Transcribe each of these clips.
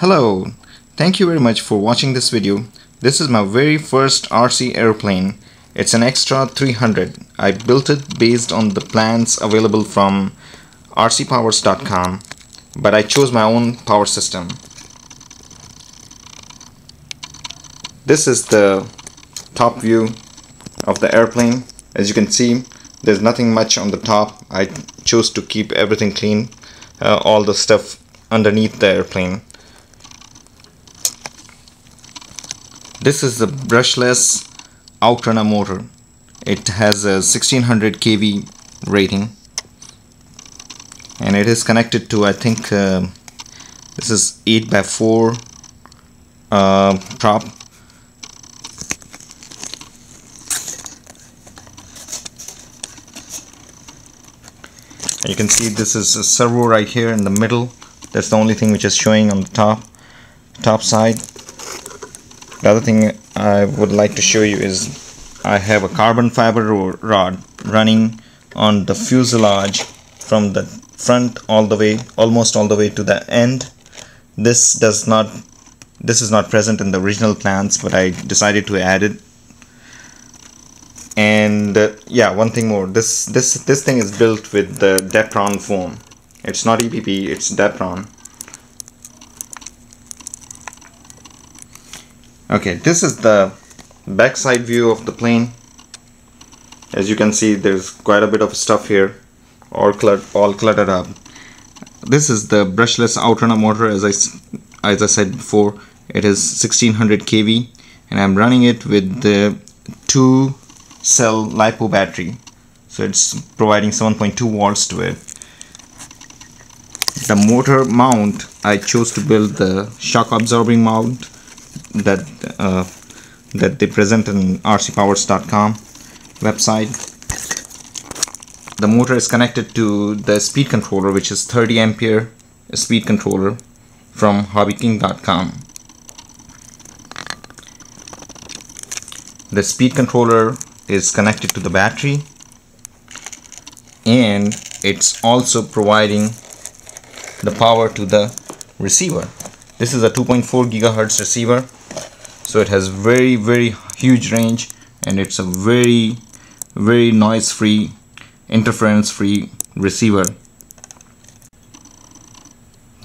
Hello, thank you very much for watching this video. This is my very first RC airplane. It's an Extra 300. I built it based on the plans available from rcpowers.com, but I chose my own power system. This is the top view of the airplane. As you can see, there's nothing much on the top. I chose to keep everything clean, all the stuff underneath the airplane. This is the brushless Outrunner motor. It has a 1600 kV rating, and it is connected to, I think, this is 8x4 prop. You can see this is a servo right here in the middle. That's the only thing which is showing on the top side. The other thing I would like to show you is I have a carbon fiber rod running on the fuselage from the front almost all the way to the end. This is not present in the original plans, but I decided to add it. And yeah, one thing more, this thing is built with the Depron foam. It's not EPP, it's Depron. Okay, this is the backside view of the plane. As you can see, there's quite a bit of stuff here, all cluttered up. This is the brushless Outrunner motor. As I said before, it is 1600 kV, and I'm running it with the 2-cell lipo battery, so it's providing 7.2 volts to it. The motor mount, I chose to build the shock absorbing mount that they present in rcpowers.com website. The motor is connected to the speed controller, which is 30 ampere speed controller from hobbyking.com. The speed controller is connected to the battery, and it's also providing the power to the receiver. This is a 2.4 gigahertz receiver, so it has very, very huge range, and it's a very, very noise free, interference free receiver.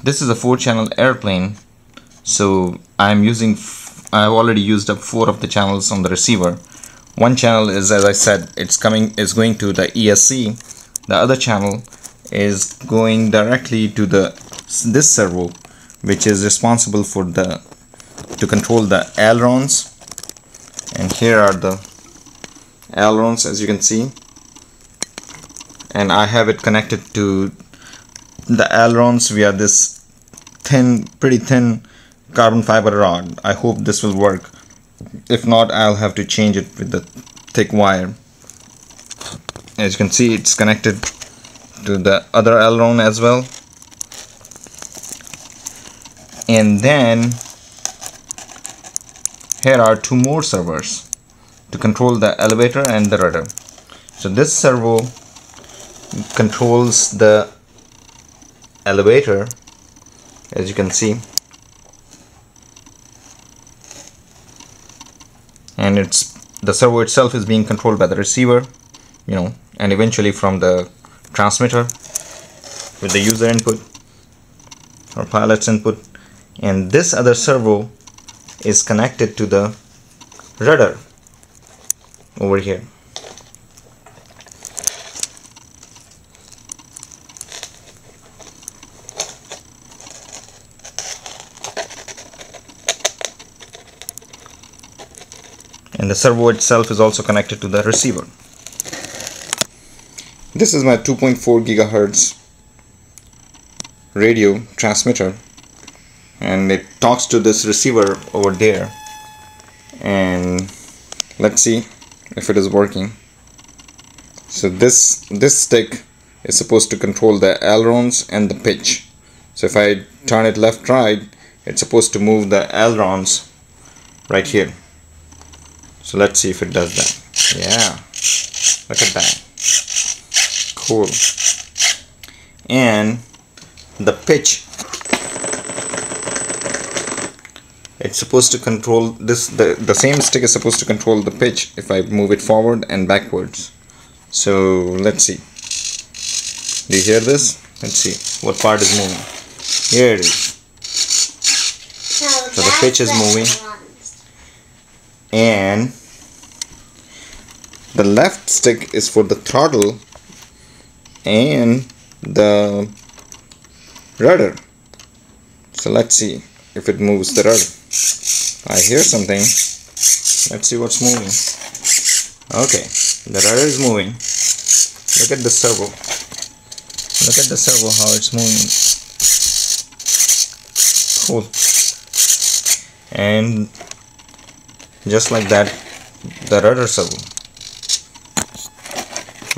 This is a 4-channel airplane, so I've already used up 4 of the channels on the receiver. One channel is, as I said, is going to the ESC. The other channel is going directly to this servo, which is responsible for to control the ailerons. And here are the ailerons, as you can see, and I have it connected to the ailerons via this pretty thin carbon fiber rod. I hope this will work. If not, I'll have to change it with the thick wire. As you can see, it's connected to the other aileron as well. And then here are 2 more servers to control the elevator and the rudder. So this servo controls the elevator, as you can see, and the servo itself is being controlled by the receiver, and eventually from the transmitter with the user input or pilot's input. And this other servo is connected to the rudder over here. And the servo itself is also connected to the receiver. This is my 2.4 gigahertz radio transmitter, and it talks to this receiver over there. And let's see if it is working. So this stick is supposed to control the ailerons and the pitch. So if I turn it left, right, it's supposed to move the ailerons right here. So let's see if it does that. Yeah, look at that. Cool. And the pitch it's supposed to control this, the same stick is supposed to control the pitch if I move it forward and backwards. So let's see. Do you hear this? Let's see what part is moving. Here it is. So the pitch is moving, and the left stick is for the throttle and the rudder. So let's see if it moves the rudder. I hear something. Let's see what's moving. Okay, the rudder is moving. Look at the servo. Look at the servo, how it's moving. Cool. And just like that, the rudder servo.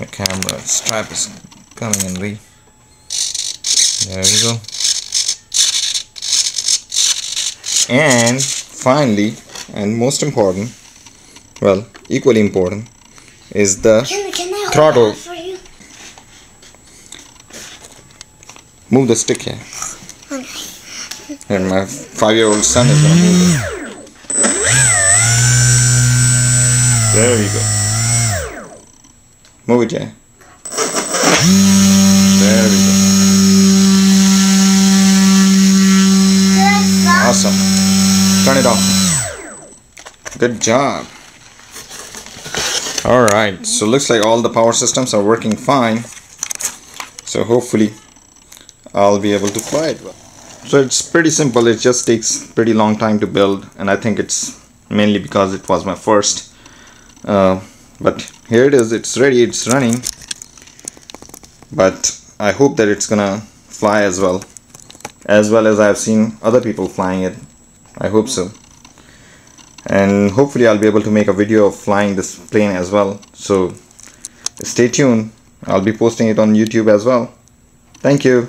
The camera strap is coming in way. There we go. And finally, and most important, well, equally important, is the throttle. Move the stick here. Okay. And my 5-year-old son is gonna move it. There we go. Move it here. There we go. Awesome. Turn it off. Good job. Alright, so looks like all the power systems are working fine. So hopefully I'll be able to fly it well. So it's pretty simple, it just takes pretty long time to build, and I think it's mainly because it was my first. But here it is, it's ready, it's running. But I hope that it's gonna fly as well. As well as I've seen other people flying it. I hope so. And hopefully I'll be able to make a video of flying this plane as well. So stay tuned, I'll be posting it on YouTube as well. Thank you.